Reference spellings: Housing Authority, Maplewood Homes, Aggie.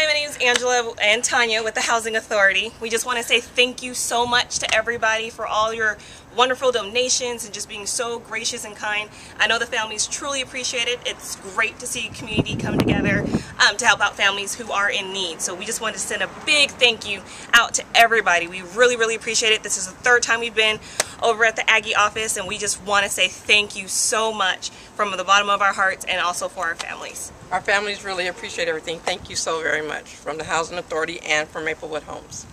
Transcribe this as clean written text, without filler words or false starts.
Hi, my name is Angela and Tanya with the Housing Authority. We just want to say thank you so much to everybody for all your wonderful donations and just being so gracious and kind. I know the families truly appreciate it. It's great to see community come together to help out families who are in need. So we just wanted to send a big thank you out to everybody. We really appreciate it. This is the third time we've been over at the Aggie office, and we just want to say thank you so much from the bottom of our hearts and also for our families. Our families really appreciate everything. Thank you so very much from the Housing Authority and from Maplewood Homes.